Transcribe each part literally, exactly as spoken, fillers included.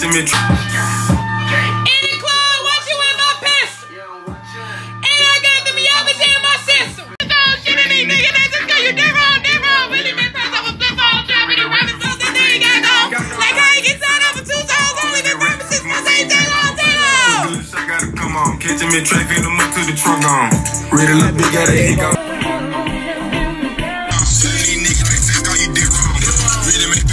Benjamin. Catch him in traffic, hit him up to the trunk on. Read a little bit, gotta hang out. Say these niggas, they say, all you did wrong. Read him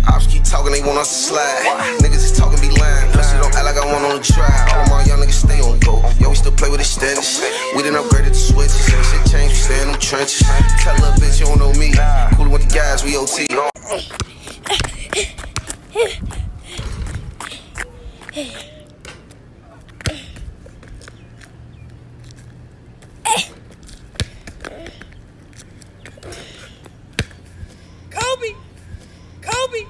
in. Ops keep talking, they want us to slide. Niggas is talking, be lying. Plus, it don't act like I want on the trial. All of my young niggas stay on go. Yo, we still play with the standards. We done upgraded the switches. Shit changed, we stay in them trenches. Tell a little bitch, you don't know me. With the guys, we O T. Kobe! Kobe!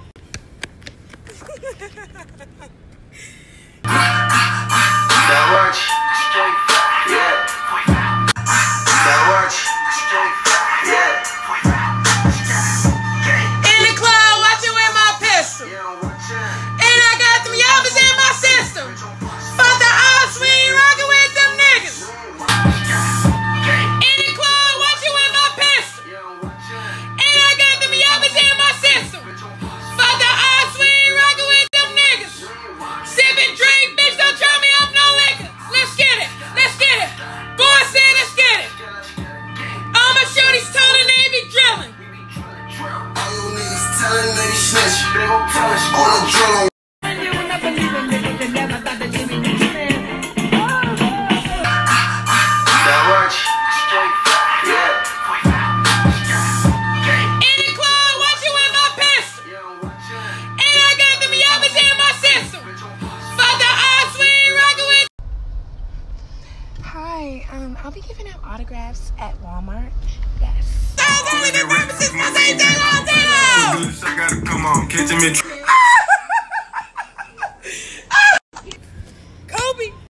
I'll be giving out autographs at Walmart. Yes. So, only the represents my Saint J. Lonzo! I gotta come on, catch him in.